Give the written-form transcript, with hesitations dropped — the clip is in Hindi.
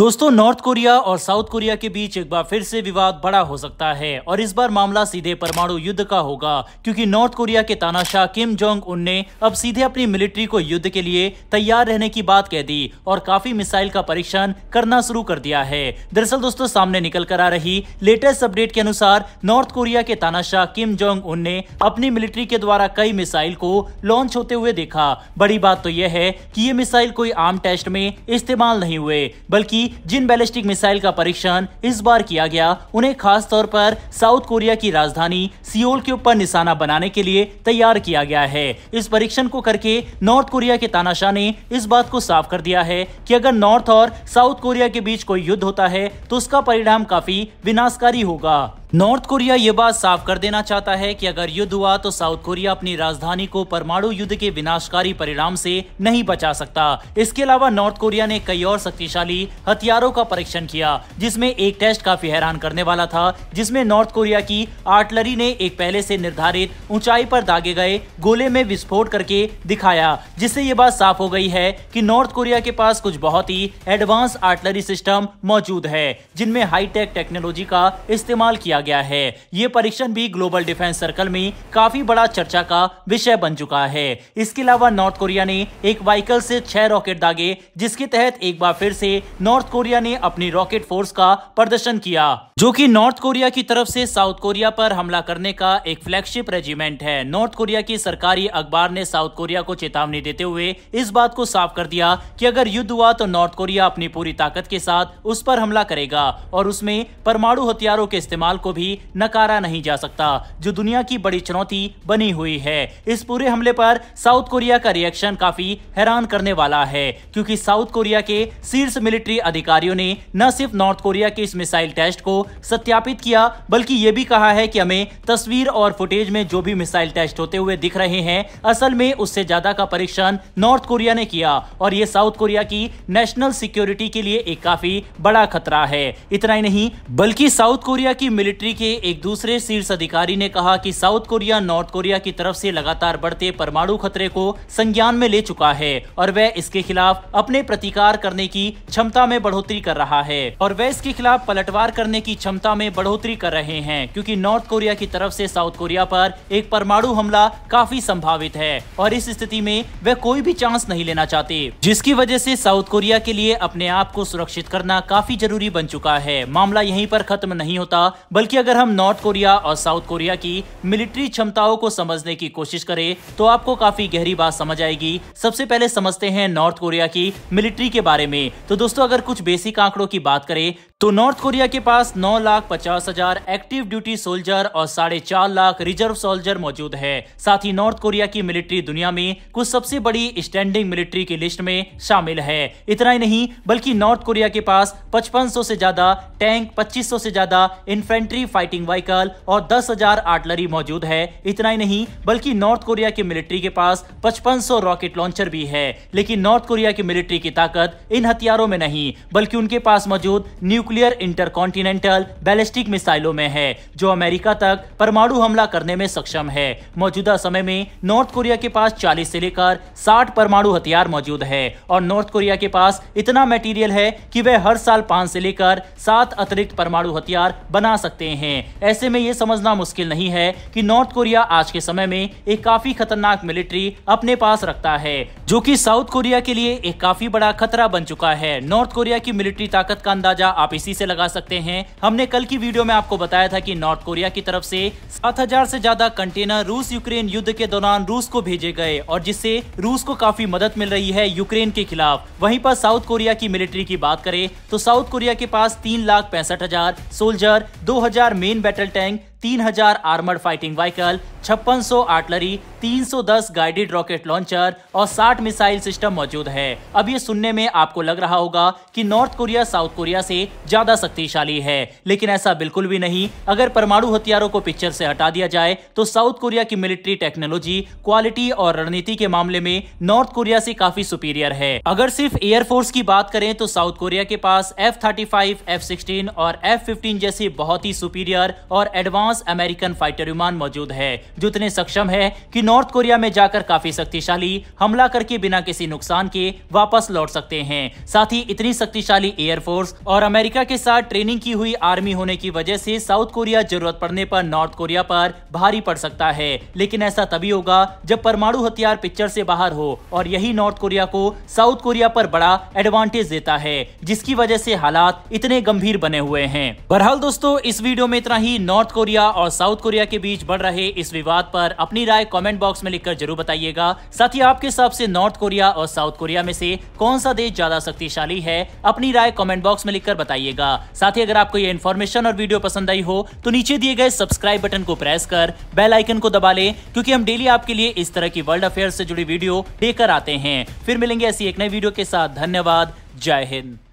दोस्तों, नॉर्थ कोरिया और साउथ कोरिया के बीच एक बार फिर से विवाद बड़ा हो सकता है और इस बार मामला सीधे परमाणु युद्ध का होगा, क्योंकि नॉर्थ कोरिया के तानाशाह किम जोंग उन ने अब सीधे अपनी मिलिट्री को युद्ध के लिए तैयार रहने की बात कह दी और काफी मिसाइल का परीक्षण करना शुरू कर दिया है। दरअसल दोस्तों, सामने निकल कर आ रही लेटेस्ट अपडेट के अनुसार नॉर्थ कोरिया के तानाशाह किम जोंग उन ने अपनी मिलिट्री के द्वारा कई मिसाइल को लॉन्च होते हुए देखा। बड़ी बात तो यह है कि ये मिसाइल कोई आम टेस्ट में इस्तेमाल नहीं हुए, बल्कि जिन बैलिस्टिक मिसाइल का परीक्षण इस बार किया गया उन्हें खास तौर पर साउथ कोरिया की राजधानी सियोल के ऊपर निशाना बनाने के लिए तैयार किया गया है। इस परीक्षण को करके नॉर्थ कोरिया के तानाशाह ने इस बात को साफ कर दिया है कि अगर नॉर्थ और साउथ कोरिया के बीच कोई युद्ध होता है तो उसका परिणाम काफी विनाशकारी होगा। नॉर्थ कोरिया ये बात साफ कर देना चाहता है कि अगर युद्ध हुआ तो साउथ कोरिया अपनी राजधानी को परमाणु युद्ध के विनाशकारी परिणाम से नहीं बचा सकता। इसके अलावा नॉर्थ कोरिया ने कई और शक्तिशाली हथियारों का परीक्षण किया, जिसमें एक टेस्ट काफी हैरान करने वाला था, जिसमें नॉर्थ कोरिया की आर्टिलरी ने एक पहले से निर्धारित ऊंचाई पर दागे गए गोले में विस्फोट करके दिखाया, जिससे ये बात साफ हो गई है कि नॉर्थ कोरिया के पास कुछ बहुत ही एडवांस आर्टिलरी सिस्टम मौजूद है, जिनमें हाईटेक टेक्नोलॉजी का इस्तेमाल किया गया है। ये परीक्षण भी ग्लोबल डिफेंस सर्कल में काफी बड़ा चर्चा का विषय बन चुका है। इसके अलावा नॉर्थ कोरिया ने एक वाइकल से 6 रॉकेट दागे, जिसके तहत एक बार फिर से नॉर्थ कोरिया ने अपनी रॉकेट फोर्स का प्रदर्शन किया, जो कि नॉर्थ कोरिया की तरफ से साउथ कोरिया पर हमला करने का एक फ्लैगशिप रेजिमेंट है। नॉर्थ कोरिया की सरकारी अखबार ने साउथ कोरिया को चेतावनी देते हुए इस बात को साफ कर दिया कि अगर युद्ध हुआ तो नॉर्थ कोरिया अपनी पूरी ताकत के साथ उस पर हमला करेगा और उसमें परमाणु हथियारों के इस्तेमाल को भी नकारा नहीं जा सकता, जो दुनिया की बड़ी चुनौती बनी हुई है। इस पूरे हमले पर साउथ कोरिया का रिएक्शन काफी हैरान करने वाला है, क्योंकि साउथ कोरिया के शीर्ष मिलिट्री अधिकारियों ने न सिर्फ नॉर्थ कोरिया के इस मिसाइल टेस्ट को सत्यापित किया, बल्कि यह भी कहा है कि हमें तस्वीर और फुटेज में जो भी मिसाइल टेस्ट होते हुए दिख रहे हैं, असल में उससे ज्यादा का परीक्षण नॉर्थ कोरिया ने किया और यह साउथ कोरिया की नेशनल सिक्योरिटी के लिए एक काफी बड़ा खतरा है। इतना ही नहीं, बल्कि साउथ कोरिया की मिलिट्री के एक दूसरे शीर्ष अधिकारी ने कहा कि साउथ कोरिया नॉर्थ कोरिया की तरफ से लगातार बढ़ते परमाणु खतरे को संज्ञान में ले चुका है और वह इसके खिलाफ अपने प्रतिकार करने की क्षमता में बढ़ोतरी कर रहा है क्योंकि नॉर्थ कोरिया की तरफ से साउथ कोरिया पर एक परमाणु हमला काफी संभावित है और इस स्थिति में वह कोई भी चांस नहीं लेना चाहते, जिसकी वजह से साउथ कोरिया के लिए अपने आप को सुरक्षित करना काफी जरूरी बन चुका है। मामला यहीं पर खत्म नहीं होता, बल्कि अगर हम नॉर्थ कोरिया और साउथ कोरिया की मिलिट्री क्षमताओं को समझने की कोशिश करें तो आपको काफी गहरी बात समझ आएगी। सबसे पहले समझते हैं नॉर्थ कोरिया की मिलिट्री के बारे में। तो दोस्तों, अगर कुछ बेसिक आंकड़ों की बात करें तो नॉर्थ कोरिया के पास 9,50,000 एक्टिव ड्यूटी सोल्जर और 4,50,000 रिजर्व सोल्जर मौजूद है। साथ ही नॉर्थ कोरिया की मिलिट्री दुनिया में कुछ सबसे बड़ी स्टैंडिंग मिलिट्री की लिस्ट में शामिल है। इतना ही नहीं, बल्कि नॉर्थ कोरिया के पास 5500 से ज्यादा टैंक, 2500 से ज्यादा इन्फेंट्री फाइटिंग व्हीकल और 10,000 आर्टिलरी मौजूद है। इतना ही नहीं, बल्कि नॉर्थ कोरिया की मिलिट्री के पास 5500 रॉकेट लॉन्चर भी है। लेकिन नॉर्थ कोरिया की मिलिट्री की ताकत इन हथियारों में नहीं, बल्कि उनके पास मौजूद न्यूक्लियर इंटरकॉन्टिनेंटल बैलिस्टिक मिसाइलों में है, जो अमेरिका तक परमाणु हमला करने में सक्षम है। मौजूदा समय में नॉर्थ कोरिया के पास 40 से लेकर 60 परमाणु हथियार मौजूद है और नॉर्थ कोरिया के पास इतना मटेरियल है कि वह हर साल 5 से लेकर 7 अतिरिक्त परमाणु हथियार बना सकते हैं। ऐसे में यह समझना मुश्किल नहीं है कि नॉर्थ कोरिया आज के समय में एक काफी खतरनाक मिलिट्री अपने पास रखता है, जो कि साउथ कोरिया के लिए एक काफी बड़ा खतरा बन चुका है। नॉर्थ कोरिया की मिलिट्री ताकत का अंदाजा आप इसी से लगा सकते हैं। हमने कल की वीडियो में आपको बताया था कि नॉर्थ कोरिया की तरफ से 7000 से ज्यादा कंटेनर रूस यूक्रेन युद्ध के दौरान रूस को भेजे गए और जिससे रूस को काफी मदद मिल रही है यूक्रेन के खिलाफ। वहीं पर साउथ कोरिया की मिलिट्री की बात करें तो साउथ कोरिया के पास 3,65,000 soldier, 2,000 main battle tank, 3,000 armoured fighting vehicle, 5600 artillery, 310 guided rocket launcher और 60 मिसाइल सिस्टम मौजूद है। अब ये सुनने में आपको लग रहा होगा कि नॉर्थ कोरिया साउथ कोरिया से ज्यादा शक्तिशाली है, लेकिन ऐसा बिल्कुल भी नहीं। अगर परमाणु हथियारों को पिक्चर से हटा दिया जाए तो साउथ कोरिया की मिलिट्री टेक्नोलॉजी, क्वालिटी और रणनीति के मामले में नॉर्थ कोरिया से काफी सुपीरियर है। अगर सिर्फ एयरफोर्स की बात करें तो साउथ कोरिया के पास F-35, F-16 और F-15 जैसे बहुत ही सुपीरियर और एडवांस 5 अमेरिकन फाइटर विमान मौजूद है जो इतने सक्षम है कि नॉर्थ कोरिया में जाकर काफी शक्तिशाली हमला करके बिना किसी नुकसान के वापस लौट सकते हैं। साथ ही इतनी शक्तिशाली एयरफोर्स और अमेरिका के साथ ट्रेनिंग की हुई आर्मी होने की वजह से साउथ कोरिया जरूरत पड़ने पर नॉर्थ कोरिया पर भारी पड़ सकता है, लेकिन ऐसा तभी होगा जब परमाणु हथियार पिक्चर से बाहर हो और यही नॉर्थ कोरिया को साउथ कोरिया पर बड़ा एडवांटेज देता है, जिसकी वजह से हालात इतने गंभीर बने हुए हैं। बहरहाल दोस्तों, इस वीडियो में इतना ही। नॉर्थ कोरिया और साउथ कोरिया के बीच बढ़ रहे इस विवाद पर अपनी राय कमेंट बॉक्स में लिखकर जरूर बताइएगा। साथ ही आपके हिसाब से नॉर्थ कोरिया और साउथ कोरिया में से कौन सा देश ज्यादा शक्तिशाली है, अपनी राय कमेंट बॉक्स में लिखकर बताइएगा। साथ ही अगर आपको ये इन्फॉर्मेशन और वीडियो पसंद आई हो तो नीचे दिए गए सब्सक्राइब बटन को प्रेस कर बेल आइकन को दबा लें, क्योंकि हम डेली आपके लिए इस तरह की वर्ल्ड अफेयर्स से जुड़ी वीडियो लेकर आते हैं। फिर मिलेंगे ऐसी एक नई वीडियो के साथ। धन्यवाद। जय हिंद।